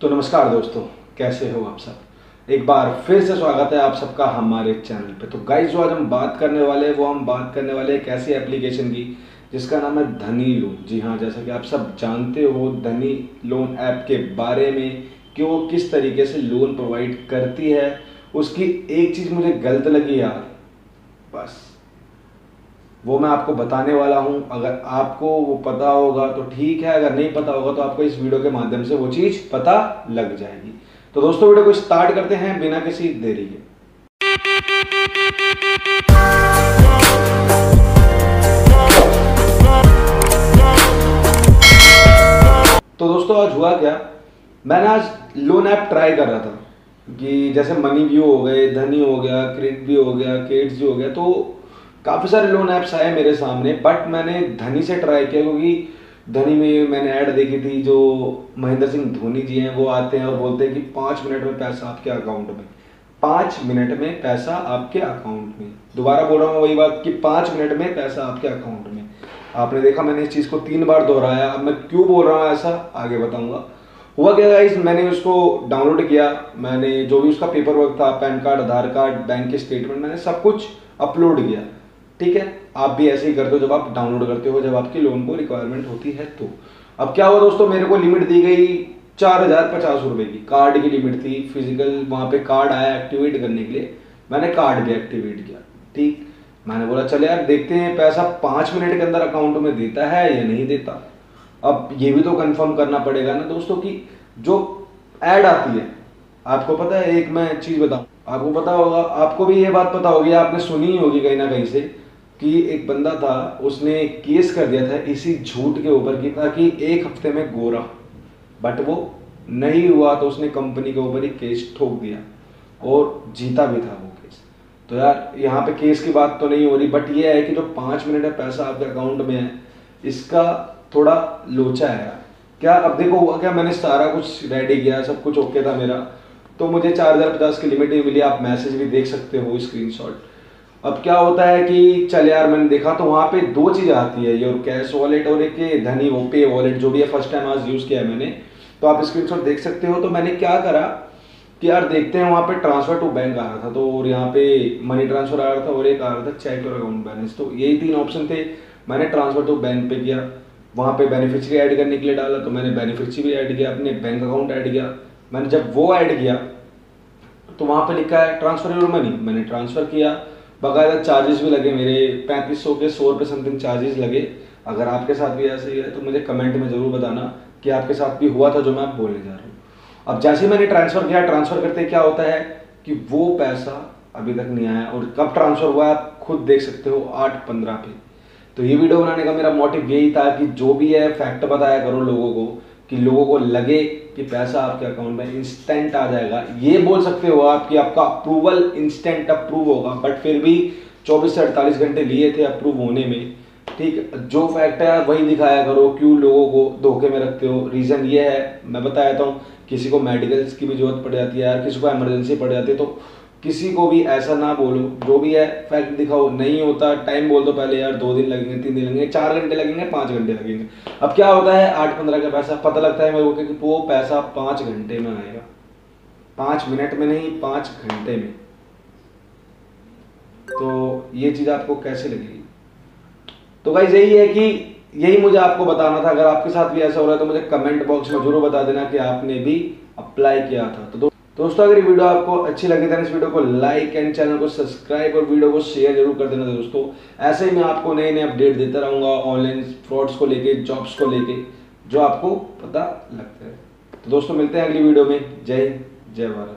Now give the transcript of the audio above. तो नमस्कार दोस्तों, कैसे हो आप सब। एक बार फिर से स्वागत है आप सबका हमारे चैनल पे। तो गाइस, जो आज हम बात करने वाले हैं वो हम बात करने वाले एक ऐसी एप्लीकेशन की जिसका नाम है धनी लोन। जी हाँ, जैसा कि आप सब जानते हो धनी लोन ऐप के बारे में कि वो किस तरीके से लोन प्रोवाइड करती है। उसकी एक चीज़ मुझे गलत लगी यार, बस वो मैं आपको बताने वाला हूं। अगर आपको वो पता होगा तो ठीक है, अगर नहीं पता होगा तो आपको इस वीडियो के माध्यम से वो चीज़ पता लग जाएगी। तो दोस्तों, वीडियो को स्टार्ट करते हैं बिना किसी देरी के। तो दोस्तों, आज हुआ क्या, मैंने आज लोन ऐप ट्राई कर रहा था कि जैसे मनी व्यू हो गए, धनी हो गया, क्रेडिट व्यू हो गया, किड्स व्यू हो गया, तो काफ़ी सारे लोन ऐप्स आए मेरे सामने। बट मैंने धनी से ट्राई किया क्योंकि धनी में मैंने ऐड देखी थी। जो महेंद्र सिंह धोनी जी हैं वो आते हैं और बोलते हैं कि 5 मिनट में पैसा आपके अकाउंट में, 5 मिनट में पैसा आपके अकाउंट में। दोबारा बोल रहा हूँ वही बात कि 5 मिनट में पैसा आपके अकाउंट में। आपने देखा मैंने इस चीज़ को 3 बार दोहराया। अब मैं क्यों बोल रहा हूँ ऐसा, आगे बताऊँगा। हुआ क्या गाइस, मैंने उसको डाउनलोड किया, मैंने जो भी उसका पेपर वर्क था, pan card, Aadhaar card, bank के स्टेटमेंट, मैंने सब कुछ अपलोड किया। ठीक है, आप भी ऐसे ही करते हो जब आप डाउनलोड करते हो, जब आपकी लोन को रिक्वायरमेंट होती है। तो अब क्या हुआ दोस्तों, मेरे को लिमिट दी गई 4050 रुपये की, कार्ड की लिमिट थी फिजिकल। वहाँ पे कार्ड आया एक्टिवेट करने के लिए, मैंने कार्ड भी एक्टिवेट किया। ठीक, मैंने बोला चले यार देखते हैं पैसा 5 मिनट के अंदर अकाउंट में देता है या नहीं देता। अब ये भी तो कन्फर्म करना पड़ेगा ना दोस्तों कि जो ऐड आती है, आपको पता है, एक मैं चीज़ बताऊँ, आपको पता होगा, आपको भी ये बात पता होगी, आपने सुनी होगी कहीं ना कहीं से कि एक बंदा था उसने केस कर दिया था इसी झूठ के ऊपर कि ताकि 1 हफ्ते में गोरा, बट वो नहीं हुआ तो उसने कंपनी के ऊपर ही केस ठोक दिया और जीता भी था वो केस। तो यार यहाँ पे केस की बात तो नहीं हो रही, बट ये है कि जो 5 मिनट में पैसा आपके अकाउंट में है इसका थोड़ा लोचा है यार। क्या अब देखो हुआ क्या, मैंने सारा कुछ रेडी किया, सब कुछ ओके था मेरा, तो मुझे 4050 की लिमिट भी मिली। आप मैसेज भी देख सकते हो स्क्रीनशॉट। अब क्या होता है कि चल यार मैंने देखा तो वहाँ पे 2 चीज़ें आती है, ये कैश वॉलेट और एक धनी वो पे वॉलेट, जो भी है फर्स्ट टाइम आज यूज़ किया है मैंने, तो आप स्क्रीनशॉट देख सकते हो। तो मैंने क्या करा कि यार देखते हैं, वहाँ पे ट्रांसफर टू बैंक आ रहा था तो, और यहाँ पे मनी ट्रांसफर आ रहा था, और एक आ रहा था चेक और अकाउंट बैलेंस। तो यही 3 ऑप्शन थे। मैंने ट्रांसफर टू बैंक पे किया, वहाँ पे बेनिफिशरी ऐड करने के लिए डाला, तो मैंने बेनिफिशरी भी ऐड किया, अपने बैंक अकाउंट ऐड किया। मैंने जब वो ऐड किया तो वहाँ पे लिखा है ट्रांसफर योर मनी, मैंने ट्रांसफर किया, बाकायदा चार्जेस भी लगे मेरे 3500 के 100 रुपये समथिंग चार्जेस लगे। अगर आपके साथ भी ऐसे ही है तो मुझे कमेंट में ज़रूर बताना कि आपके साथ भी हुआ था जो मैं आप बोलने जा रहा हूँ। अब जैसे ही मैंने ट्रांसफ़र किया, ट्रांसफ़र करते क्या होता है कि वो पैसा अभी तक नहीं आया और कब ट्रांसफ़र हुआ आप खुद देख सकते हो, 8:15 पे। तो ये वीडियो बनाने का मेरा मोटिव यही था कि जो भी है फैक्ट बताया करो लोगों को, कि लोगों को लगे कि पैसा आपके अकाउंट में इंस्टेंट आ जाएगा। ये बोल सकते हो आप कि आपका अप्रूवल इंस्टेंट अप्रूव होगा, बट फिर भी 24 से 48 घंटे लिए थे अप्रूव होने में। ठीक, जो फैक्ट है वही दिखाया करो, क्यों लोगों को धोखे में रखते हो। रीज़न ये है, मैं बता देता हूँ, किसी को मेडिकल्स की भी जरूरत पड़ जाती है यार, किसी को एमरजेंसी पड़ जाती है, तो किसी को भी ऐसा ना बोलो। जो भी है फैक्ट दिखाओ, नहीं होता टाइम बोल दो पहले यार, 2 दिन लगेंगे, 3 दिन लगेंगे, 4 घंटे लगेंगे, 5 घंटे लगेंगे। अब क्या होता है 8:15 का पैसा पता लगता है मेरे को कि वो पैसा 5 घंटे में आएगा, 5 मिनट में नहीं, 5 घंटे में। तो ये चीज़ आपको कैसे लगेगी। तो गाइस यही है कि यही मुझे आपको बताना था। अगर आपके साथ भी ऐसा हो रहा है तो मुझे कमेंट बॉक्स में जरूर बता देना कि आपने भी अप्लाई किया था। तो दोस्तों, अगर ये वीडियो आपको अच्छी लगी तो इस वीडियो को लाइक एंड चैनल को सब्सक्राइब और वीडियो को शेयर जरूर कर देना दोस्तों। ऐसे ही मैं आपको नए नए अपडेट देता रहूँगा ऑनलाइन फ्रॉड्स को लेके, जॉब्स को लेके, जो आपको पता लगता है। तो दोस्तों मिलते हैं अगली वीडियो में। जय हिंद, जय भारत।